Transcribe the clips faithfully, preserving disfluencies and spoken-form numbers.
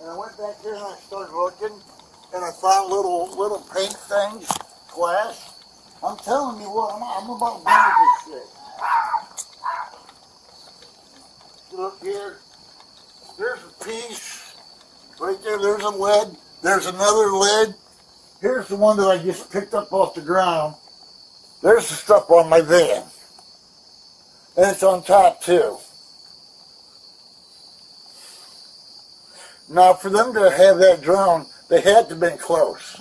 And I went back there and I started looking, and I found little little pink things, glass. I'm telling you what, I'm, I'm about to do this shit. Look here. There's a piece. Right there, there's a lid. There's another lid. Here's the one that I just picked up off the ground. There's the stuff on my van. And it's on top too. Now, for them to have that drone, they had to have been close.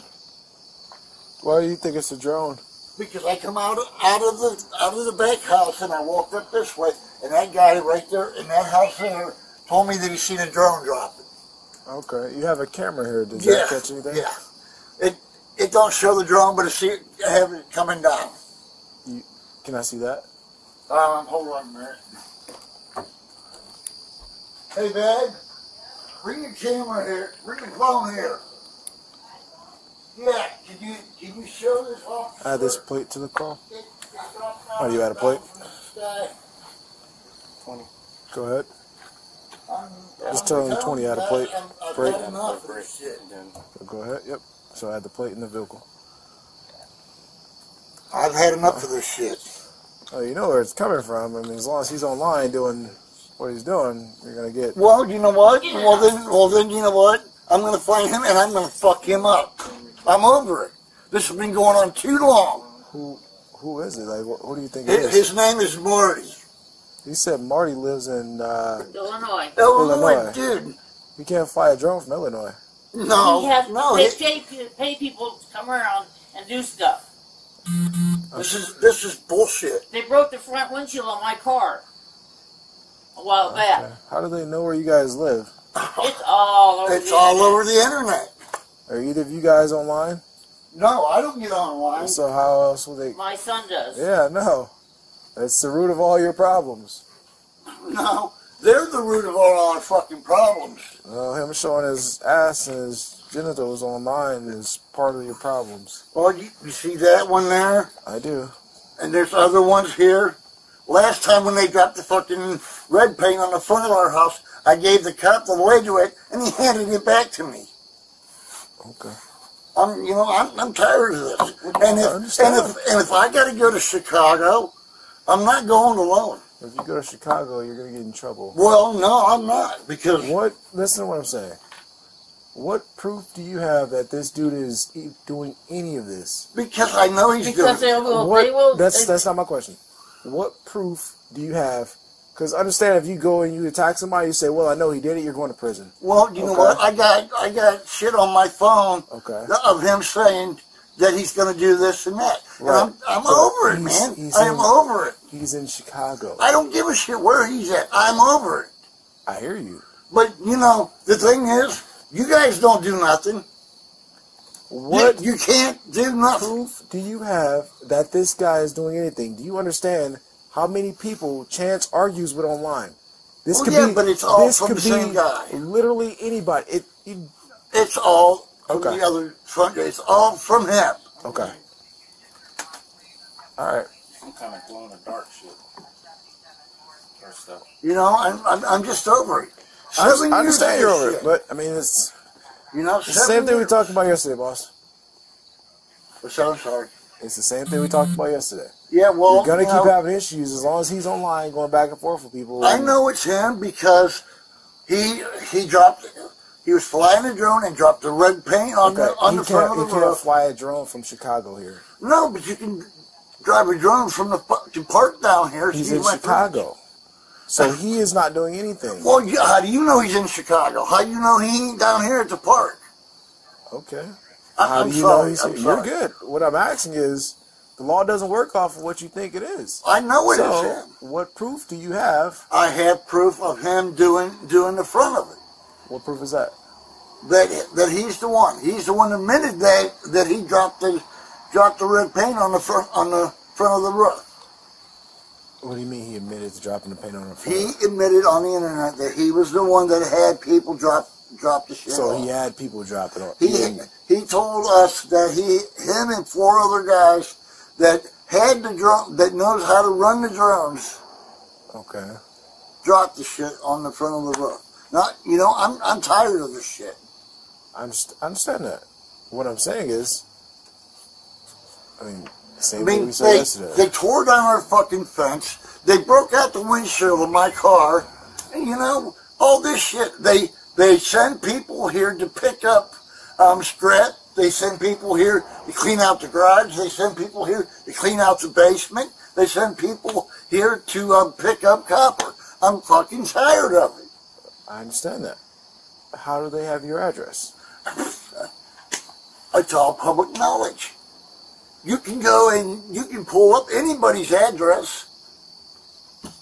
Why do you think it's a drone? Because I come out of, out of the out of the back house and I walked up this way, and that guy right there in that house there told me that he seen a drone dropping. Okay, you have a camera here. Did yeah, that catch anything? Yeah. It it don't show the drone, but I see it, I have it coming down. You, can I see that? Um, hold on a minute. Hey, babe. Bring your camera here. Bring your phone here. Yeah, can you can you show this off? Add this plate to the call. Oh, you add a plate? twenty. Go ahead. I'm, Just I'm tell him twenty. Add a plate. I'm, break. Enough break. Shit. So go ahead. Yep. So add the plate in the vehicle. I've had enough of this shit. Oh, you know where it's coming from. I mean, as long as he's online doing what he's doing, you're gonna get. Well, you know what? Well then, well then, you know what? I'm gonna find him and I'm gonna fuck him up. I'm over it. This has been going on too long. Who, who is it? Like, what, what do you think it, it is? His name is Marty. He said Marty lives in uh, Illinois. Illinois, dude. You can't fly a drone from Illinois. No, have, no. They pay, pay people to come around and do stuff. Okay. This is this is bullshit. They broke the front windshield on my car. A while back. Okay. How do they know where you guys live? It's all over. It's the all internet. over the internet. Are either of you guys online? No, I don't get online. So how else will they? My son does. Yeah, no. That's the root of all your problems. No, they're the root of all our fucking problems. Well, him showing his ass and his genitals online is part of your problems. Well, you, you see that one there? I do. And there's other ones here. Last time when they dropped the fucking red paint on the front of our house, I gave the cop the way to it, and he handed it back to me. Okay. I'm, you know, I'm, I'm tired of this. And if, and if and if I got to go to Chicago, I'm not going alone. If you go to Chicago, you're going to get in trouble. Well, no, I'm not, because what? Listen to what I'm saying. What proof do you have that this dude is doing any of this? Because I know he's because doing. They will, what, they will, that's that's not my question. What proof do you have? Because understand, if you go and you attack somebody, you say, "Well, I know he did it." You're going to prison. Well, you okay. know what? I got I got shit on my phone okay. of him saying that he's going to do this and that. Right. And I'm I'm but over it, man. He's I am in, over it. He's in Chicago. I don't give a shit where he's at. I'm over it. I hear you. But you know, the thing is, you guys don't do nothing. What you, you can't do nothing. Proof do you have that this guy is doing anything? Do you understand how many people Chance argues with online? This well, could yeah, be, but it's all this from the same guy. Literally anybody. It, it it's all okay. from the other front. It's all from him. Okay. All right. I'm kind of blown the dark shit. Or stuff. You know, I'm I'm, I'm just over it. I, I understand you're over it, but I mean it's. You know, it's the same thing we talked about yesterday, boss. I'm sorry. It's the same thing we talked about yesterday. Yeah, well, you're gonna you know, keep having issues as long as he's online, going back and forth with people. I know it's him because he he dropped. He was flying a drone and dropped the red paint on okay. the on you the front of the you road. Can't fly a drone from Chicago here. No, but you can drive a drone from the fucking park down here. He's so in Chicago. So he is not doing anything. Well, how do you know he's in Chicago? How do you know he ain't down here at the park? Okay. How do you know he's here? You're good. What I'm asking is, the law doesn't work off of what you think it is. I know it is him. So, what proof do you have? I have proof of him doing doing the front of it. What proof is that? That that he's the one. He's the one admitted that that he dropped the dropped the red paint on the front on the front of the roof. What do you mean he admitted to dropping the paint on the floor? He admitted on the internet that he was the one that had people drop drop the shit So off. He had people drop it on. He, he he told us that he him and four other guys that had the drone that knows how to run the drones. Okay. Dropped the shit on the front of the roof. Not, you know, I'm I'm tired of this shit. I understand that. What I'm saying is, I mean, same I mean, thing we said they, yesterday. They tore down our fucking fence. They broke out the windshield of my car. And, you know, all this shit. They they send people here to pick up um, scrap. They send people here to clean out the garage. They send people here to clean out the basement. They send people here to um, pick up copper. I'm fucking tired of it. I understand that. How do they have your address? It's all public knowledge. You can go and you can pull up anybody's address.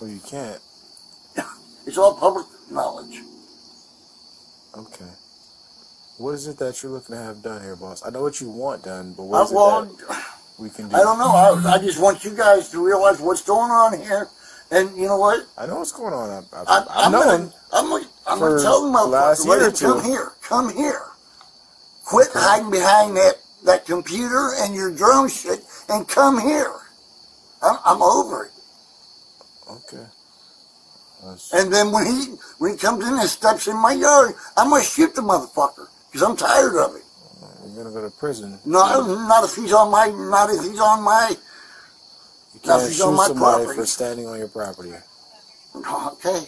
Well, you can't. It's all public knowledge. Okay. What is it that you're looking to have done here, boss? I know what you want done, but what is I, well, it that we can do? I don't know. I, I just want you guys to realize what's going on here. And you know what? I know what's going on. I, I, I, I'm known. I'm going to tell them about it. Come here. Come here. Quit okay. hiding behind that, that computer and your drone shit and come here. I'm, I'm over it. Okay. That's... And then when he, when he comes in and steps in my yard, I'm going to shoot the motherfucker. I'm tired of it. You're gonna go to prison. No, not if he's on my, not if he's on my, you can't shoot somebody property. For standing on your property. Okay.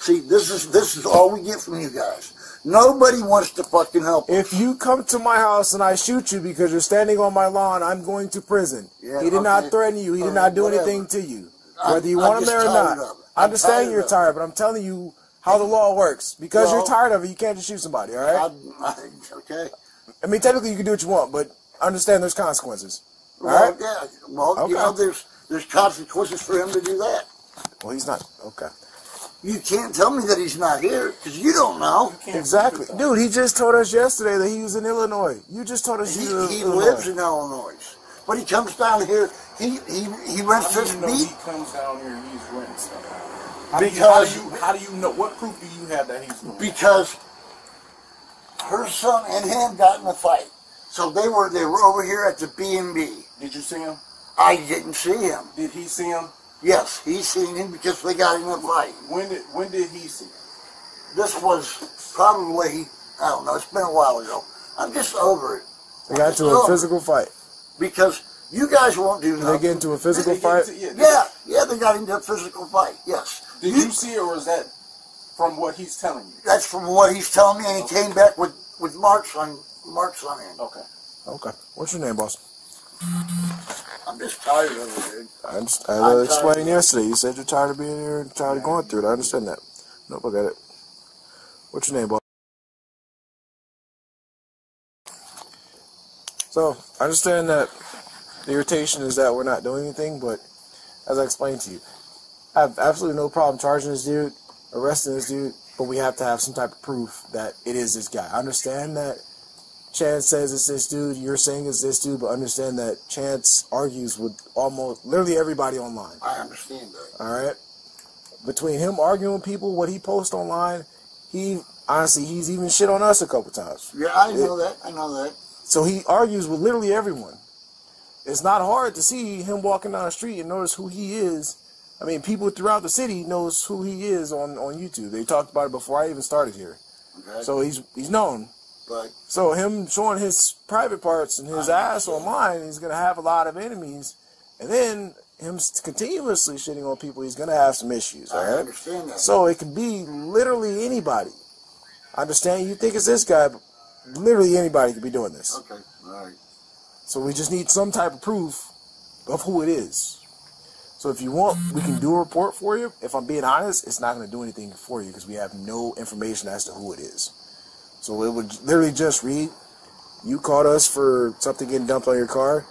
See, this is this is all we get from you guys. Nobody wants to fucking help us. If you come to my house and I shoot you because you're standing on my lawn, I'm going to prison. Yeah, he did okay. not threaten you. He did not do whatever. anything to you, whether you I'm, want I'm him there or not. I understand you're tired, but I'm telling you how the law works. Because well, you're tired of it, you can't just shoot somebody, all right? I, I, okay. I mean, technically you can do what you want, but understand there's consequences. All well, right? yeah. Well, okay. you know, there's, there's consequences for him to do that. Well, he's not. Okay. You can't tell me that he's not here, because you don't know. You exactly. Dude, he just told us yesterday that he was in Illinois. You just told us he, he was in he Illinois. He lives in Illinois. But he comes down here, he, he, he rents his meat. He comes down here and he's renting stuff out here. Because how do, you, how do you know? What proof do you have that he's doing? Because her son and him got in a fight, so they were they were over here at the B and B. Did you see him? I didn't see him. Did he see him? Yes, he seen him because they got in a fight. When did when did he see him? This was probably I don't know. It's been a while ago. I'm just over it. They got into a physical fight because you guys won't do nothing. They get into a physical fight. Into, yeah, yeah, yeah, they got into a physical fight. Yes. Did you see it, or is that from what he's telling you? That's from what he's telling me, and he okay. came back with, with marks on marks on him. Okay. Okay. What's your name, boss? I'm just tired of it, dude. I, just, I uh, explained yesterday. You said you're tired of being here and tired yeah. of going through it. I understand that. Nope, I got it. What's your name, boss? So, I understand that the irritation is that we're not doing anything, but as I explained to you, I have absolutely no problem charging this dude, arresting this dude, but we have to have some type of proof that it is this guy. I understand that Chance says it's this dude, you're saying it's this dude, but understand that Chance argues with almost literally everybody online. I understand that. All right? Between him arguing with people, what he posts online, he, honestly, he's even shit on us a couple times. Yeah, I know it, that. I know that. So he argues with literally everyone. It's not hard to see him walking down the street and notice who he is. I mean, people throughout the city knows who he is on, on YouTube. They talked about it before I even started here. Okay. So he's he's known. Right. So him showing his private parts and his I ass online, he's going to have a lot of enemies. And then him continuously shitting on people, he's going to have some issues. All right? I understand that. So it can be literally anybody. I understand you think it's this guy, but literally anybody could be doing this. Okay, all right. So we just need some type of proof of who it is. So if you want, we can do a report for you. If I'm being honest, it's not going to do anything for you because we have no information as to who it is. So it would literally just read, you called us for something getting dumped on your car.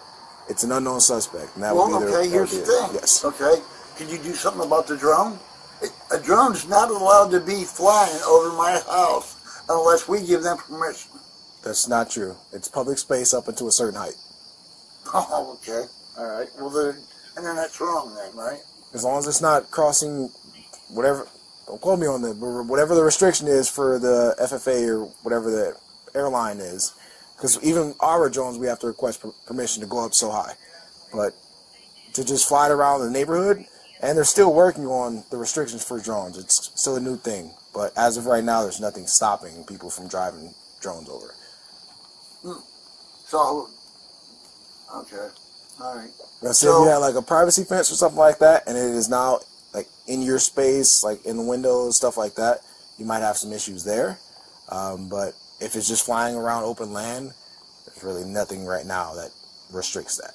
It's an unknown suspect. And that well, would be okay, the, here's the thing. Yes. Okay, can you do something about the drone? It, a drone's not allowed to be flying over my house unless we give them permission. That's not true. It's public space up until a certain height. Oh, okay. All right. Well, then... And then that's wrong then, right? As long as it's not crossing whatever, don't quote me on that, but whatever the restriction is for the F F A or whatever the airline is. Because even our drones, we have to request per permission to go up so high. But to just fly it around the neighborhood And they're still working on the restrictions for drones. It's still a new thing. But as of right now, there's nothing stopping people from driving drones over. Hmm. So, okay. All right. Now, so, so if you had like a privacy fence or something like that, and it is now like in your space, like in the windows, stuff like that, you might have some issues there. Um, but if it's just flying around open land, there's really nothing right now that restricts that.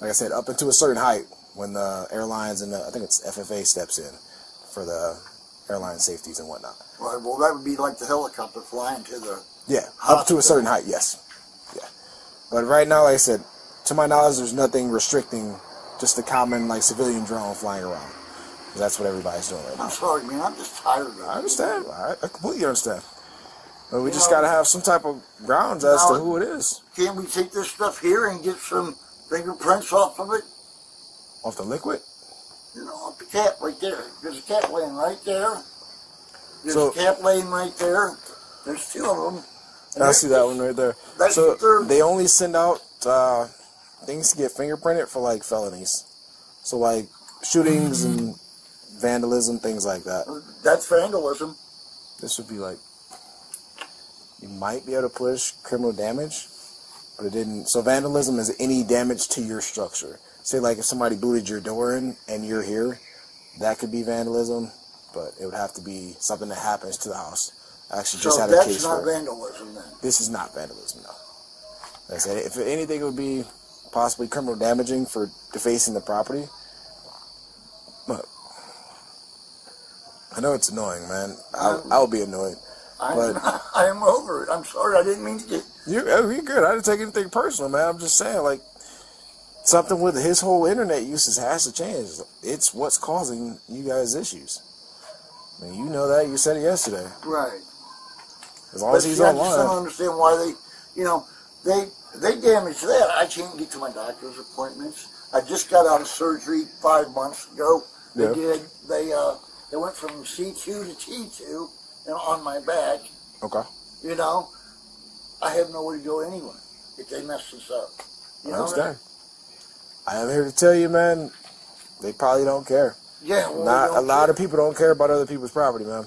Like I said, up into a certain height, when the airlines and the, I think it's F F A steps in for the airline safeties and whatnot. Right. Well, that would be like the helicopter flying to the yeah hospital. Up to a certain height. Yes. Yeah. But right now, like I said, to my knowledge, there's nothing restricting just the common like civilian drone flying around. That's what everybody's doing right now. I'm sorry, man. I'm just tired of it. I understand. All right. I completely understand. But we you just got to have some type of grounds as to who it is. Can we take this stuff here and get some fingerprints off of it? Off the liquid? You know, off the cap right there. There's a cap laying right there. There's so, a cap laying right there. There's two of them. I see that one right there. That's so the they only send out uh, things to get fingerprinted for like felonies. So like shootings mm-hmm. and vandalism, things like that. That's vandalism. This would be like, you might be able to push criminal damage, but it didn't. So vandalism is any damage to your structure. Say, like, if somebody booted your door in and you're here, that could be vandalism, but it would have to be something that happens to the house. I actually just so had a case for it. So that's not vandalism, then? This is not vandalism, no. Like I said, if anything, it would be possibly criminal damaging for defacing the property. But I know it's annoying, man. I, I'll be annoyed. I'm, but I'm over it. I'm sorry. I didn't mean to get... You're, you're good. I didn't take anything personal, man. I'm just saying, like, something with his whole internet usage has to change. It's what's causing you guys issues. I mean, you know that. You said it yesterday. Right. As long but as he's see, online. I just don't understand why they, you know, they they damage that. I can't get to my doctor's appointments. I just got out of surgery five months ago. They yeah. did. They uh, they went from C two to T two and on my back. Okay. You know, I have nowhere to go anyway if they mess this up. You I know understand. That? I am here to tell you, man, they probably don't care. Yeah, well, Not, don't a lot care. of people don't care about other people's property, man.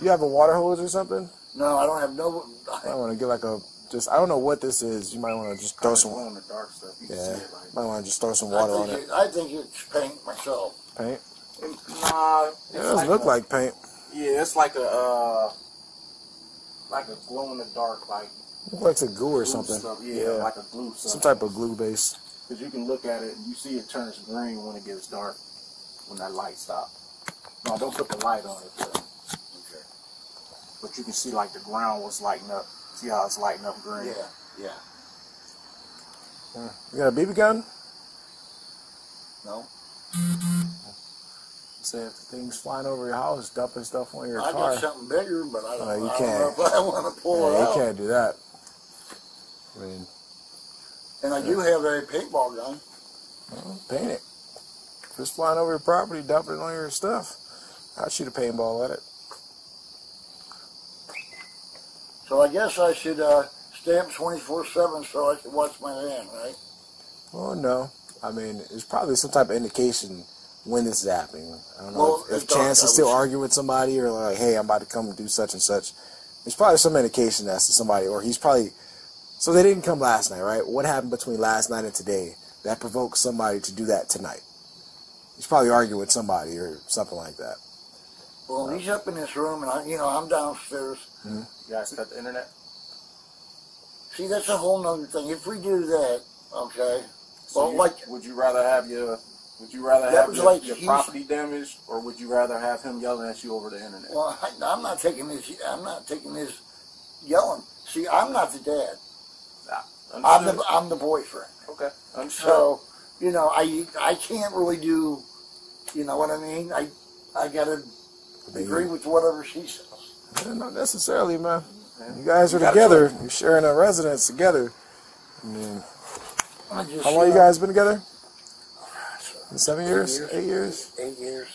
You have a water hose or something? No, I don't have no... I, I want to get like a... Just I don't know what this is. You might want to just throw some... On the dark stuff. You yeah, like, might want to just throw some water on it, it. I think it's paint myself. Paint? It, nah. It does like look a, like paint. Yeah, it's like a... Uh, like a glow-in-the-dark, like... Looks like some goo or something. Stuff, yeah, yeah, like a glue stuff. Some type of glue base. Because you can look at it and you see it turns green when it gets dark, when that light stops. No, don't put the light on it. But, okay. But you can see like the ground was lighting up. See how it's lighting up green? Yeah, yeah. yeah. You got a B B gun? No. Say if things flying over your house, dumping stuff on your I car. I got something bigger, but I don't, oh, you I can't. don't know if I want to pull yeah, it out. You can't do that. I mean... And I do have a paintball gun. Well, paint it. Just flying over your property, dumping all your stuff. I'd shoot a paintball at it. So I guess I should uh, stamp twenty-four seven so I can watch my hand, right? Well, no. I mean, it's probably some type of indication when this is happening. I don't know well, if, if Chance is still arguing with somebody or like, hey, I'm about to come and do such and such. There's probably some indication that's to somebody, or he's probably... So they didn't come last night, right? What happened between last night and today that provoked somebody to do that tonight? He's probably arguing with somebody or something like that. Well, right. He's up in this room, and I, you know, I'm downstairs. Mm-hmm. You guys got the internet? See, that's a whole nother thing. If we do that, okay. So well, you, like, would you rather have your would you rather have your, like your property damaged, or would you rather have him yelling at you over the internet? Well, I, I'm not taking this. I'm not taking this yelling. See, I'm not the dad. I'm the I'm the boyfriend. Okay. Understood. So, you know, I I can't really do, you know what I mean? I I gotta Maybe. agree with whatever she says. Yeah, not necessarily, man. You guys are you together. You're sharing a residence together. I mean, I just, how long uh, you guys been together? Seven eight years? years? Eight years? Eight years.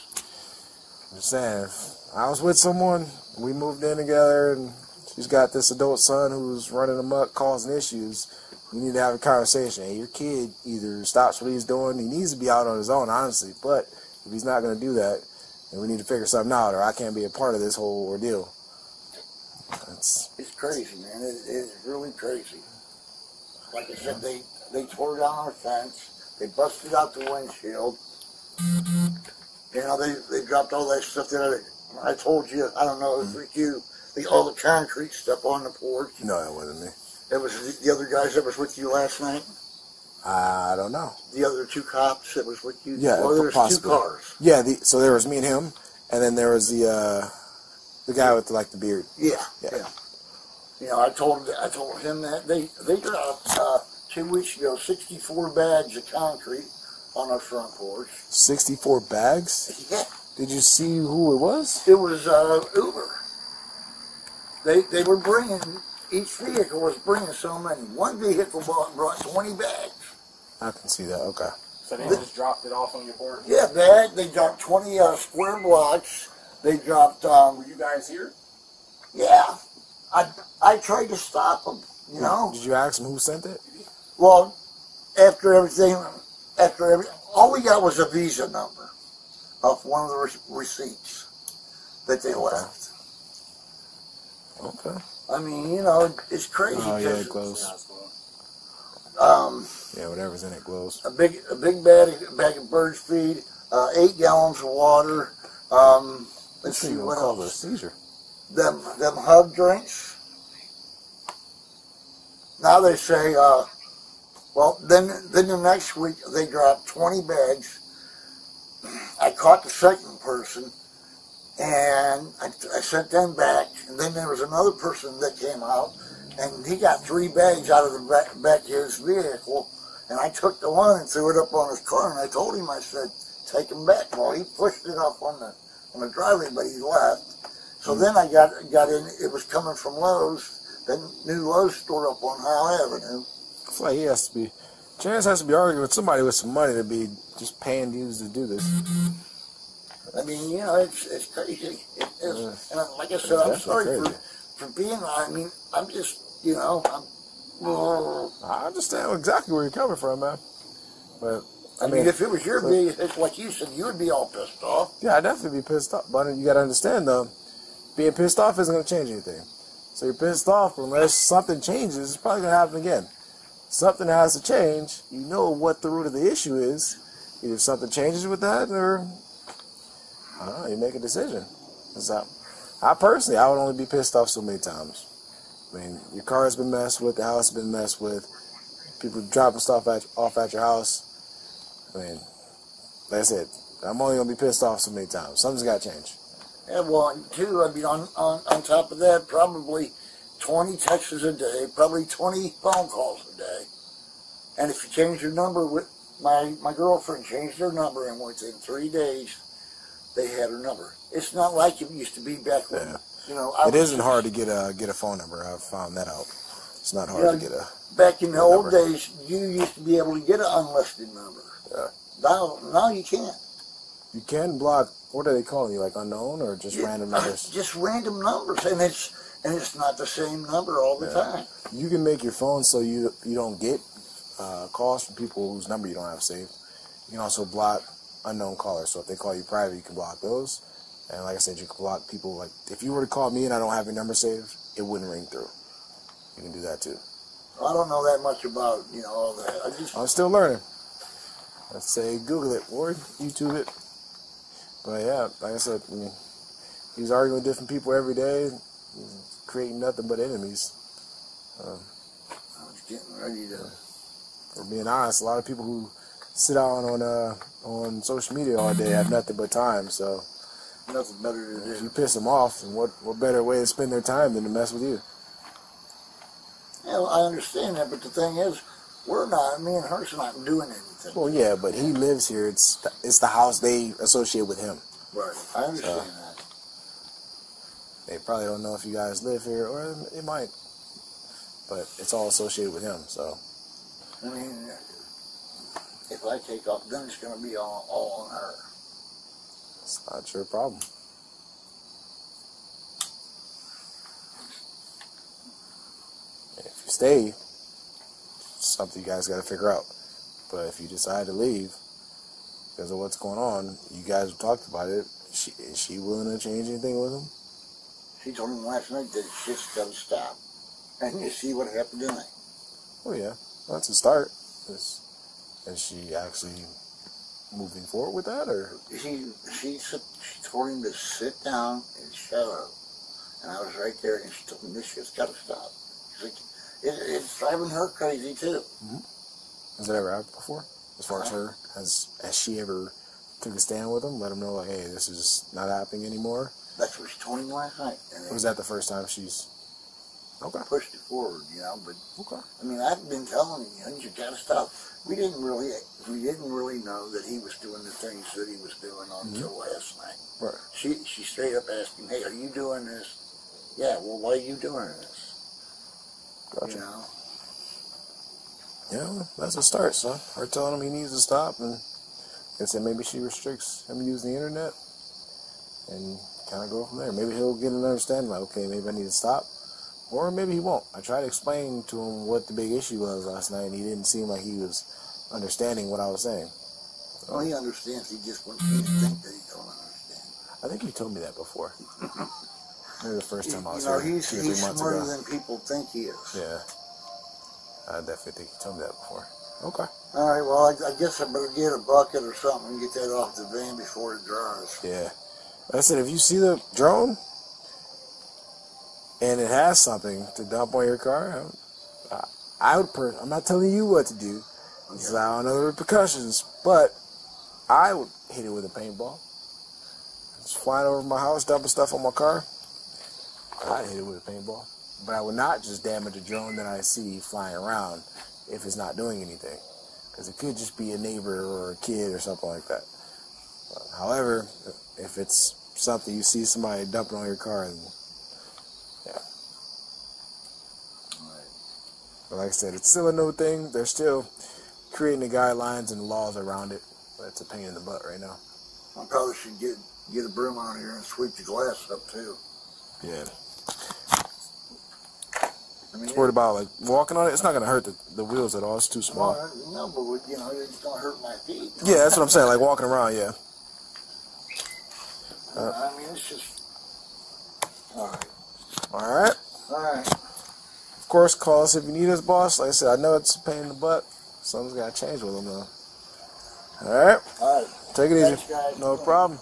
I'm just saying. I was with someone. We moved in together and she's got this adult son who's running amok, causing issues. You need to have a conversation. And your kid either stops what he's doing. He needs to be out on his own, honestly. But if he's not going to do that, then we need to figure something out, or I can't be a part of this whole ordeal. That's, it's crazy, man. It, it's really crazy. Like I said, they, they tore down our fence. They busted out the windshield. You know, they, they dropped all that stuff that I, I told you. I don't know, it was with you. The, all the concrete stuff on the porch. No, it wasn't me. It was the other guys that was with you last night? I don't know. The other two cops that was with you? Yeah, well, there was two cars. Yeah, the, so there was me and him, and then there was the uh, the guy with, like, the beard. Yeah, yeah. yeah. You know, I told I told him that. They, they dropped, uh, two weeks ago, sixty-four bags of concrete on our front porch. sixty-four bags? Yeah. Did you see who it was? It was uh, Uber. They, they were bringing... Each vehicle was bringing so many. One vehicle brought, brought twenty bags. I can see that, okay. So they just dropped it off on your porch? Yeah, bag. They dropped twenty uh, square blocks. They dropped... Um, were you guys here? Yeah. I, I tried to stop them, you know? Did you ask them who sent it? Well, after everything... after every, all we got was a Visa number of one of the re receipts that they left. Okay. I mean, you know, it's crazy. Oh yeah, it glows. Um, yeah, whatever's in it glows. A big, a big bag, a bag of bird feed, uh, eight gallons of water. Um, let's see what else. Seizure. Them, them hub drinks. Now they say, uh, well, then, then the next week they dropped twenty bags. I caught the second person. And I, I sent them back, and then there was another person that came out, and he got three bags out of the back, back of his vehicle, and I took the one and threw it up on his car, and I told him, I said, take him back. Well, he pushed it up on the on the driveway, but he left. So then I got got in. It was coming from Lowe's, the new Lowe's store up on Howell Avenue. It's like he has to be, Chance has to be arguing with somebody with some money to be just paying dudes to do this. I mean, you know, it's, it's crazy. It is. And like I said, I'm sorry for, for being, I mean, I'm just, you know, I'm... Uh, I understand exactly where you're coming from, man. But, I, I mean, mean, if it was your big, it's like you said, you would be all pissed off. Yeah, I'd definitely be pissed off. But you got to understand, though, being pissed off isn't going to change anything. So you're pissed off, unless something changes, it's probably going to happen again. Something has to change. You know what the root of the issue is. Either something changes with that, or... I don't know, you make a decision. So, I personally, I would only be pissed off so many times. I mean, your car has been messed with, the house has been messed with, people dropping stuff at, off at your house. I mean, that's it. I'm only going to be pissed off so many times. Something's got to change. And one, two, I mean, on, on, on top of that, probably twenty texts a day, probably twenty phone calls a day. And if you change your number, with my, my girlfriend changed her number, and within three days, they had her number. It's not like it used to be back when. Yeah. You know, I it isn't just, hard to get a get a phone number. I've found that out. It's not hard you know, to get a. Back in the old number. days, you used to be able to get an unlisted number. Yeah. Now, now you can't. You can block. What are they calling you? Like unknown or just yeah, random numbers? Just random numbers, and it's and it's not the same number all the yeah. time. You can make your phone so you you don't get uh, calls from people whose number you don't have saved. You can also block unknown callers, so if they call you private, you can block those. And like I said, you can block people. Like if you were to call me and I don't have your number saved, it wouldn't ring through. You can do that too. Well, I don't know that much about you know all that. I just I'm still learning. I'd say Google it or YouTube it. But yeah, like I said, I mean, he's arguing with different people every day, he's creating nothing but enemies. Um, I was getting ready to. For being honest, a lot of people who sit out on uh, on social media all day, have nothing but time, so nothing better to do. If you piss them off, and what what better way to spend their time than to mess with you? Yeah, well, I understand that, but the thing is, we're not. Me and her's not doing anything. Well, yeah, but he lives here. It's th it's the house they associate with him. Right, I understand so, that. They probably don't know if you guys live here, or it might, but it's all associated with him. So, I mean. If I take off, then it's going to be all, all on her. It's not your problem. If you stay, something you guys got to figure out. But if you decide to leave because of what's going on, you guys have talked about it. She, is she willing to change anything with him? She told him last night that shit's got to stop. And you see what happened tonight. Well, yeah. Well, that's a start. Is, is she actually moving forward with that, or? She, she, she told him to sit down and shut up. And I was right there, and she told me, this shit's got to stop. She's like, it, it's driving her crazy, too. Mm-hmm. Has that ever happened before? As far uh-huh. as her? Has, has she ever took a stand with him? Let him know, like, hey, this is not happening anymore? That's what she told him last night. And was that the first time she's... Okay. Pushed it forward, you know, but... Okay. I mean, I've been telling him, you gotta stop. We didn't really... We didn't really know that he was doing the things that he was doing until mm-hmm. last night. Right. She, she straight up asked him, hey, are you doing this? Yeah, well, why are you doing this? Gotcha. You know? Yeah, that's a start, son. Her telling him he needs to stop, and I said maybe she restricts him using the internet, and kind of go from there. Maybe he'll get an understanding, like, okay, maybe I need to stop, or maybe he won't. I tried to explain to him what the big issue was last night, and he didn't seem like he was understanding what I was saying. So, well, he understands. He just wants me to think that he don't understand. I think he told me that before. Maybe the first time I was you know, here, he's, two or three months ago. He's smarter than people think he is. Yeah. I definitely think you told me that before. Okay. All right, well, I, I guess I better get a bucket or something and get that off the van before it dries. Yeah. I said, if you see the drone and it has something to dump on your car, I, I would per I'm not telling you what to do. This is out on other repercussions, but I would hit it with a paintball. It's flying over my house, dumping stuff on my car. I'd hit it with a paintball. But I would not just damage a drone that I see flying around if it's not doing anything. Because it could just be a neighbor or a kid or something like that. But, however, if it's something you see somebody dumping on your car, then, yeah. All right. But like I said, it's still a new thing. They're still creating the guidelines and laws around it. But it's a pain in the butt right now. I probably should get, get a broom out here and sweep the glass up, too. Yeah. I mean, it's worried about like walking on it. It's not gonna hurt the, the wheels at all. It's too small. No, but you know, it's gonna hurt my feet. Yeah, that's what I'm saying. Like walking around, yeah. Uh, I mean, it's just all right. All right. All right. Of course, call us if you need us, boss. Like I said, I know it's a pain in the butt. Something's gotta change with them though. All right. All right. Take it easy. Thanks, guys. No problem.